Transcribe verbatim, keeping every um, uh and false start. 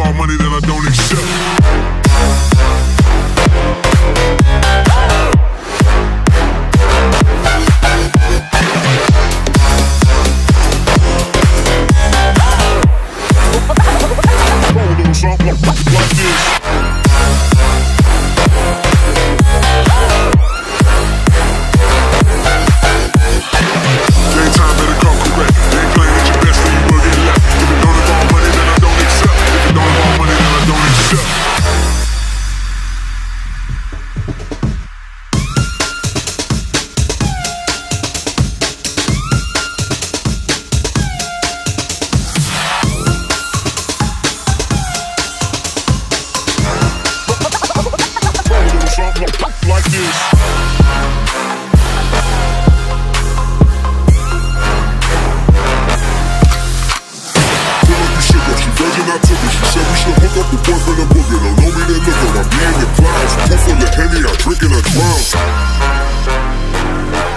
all money that I don't accept. Clouds, pull for the Henny, I drink and I drown.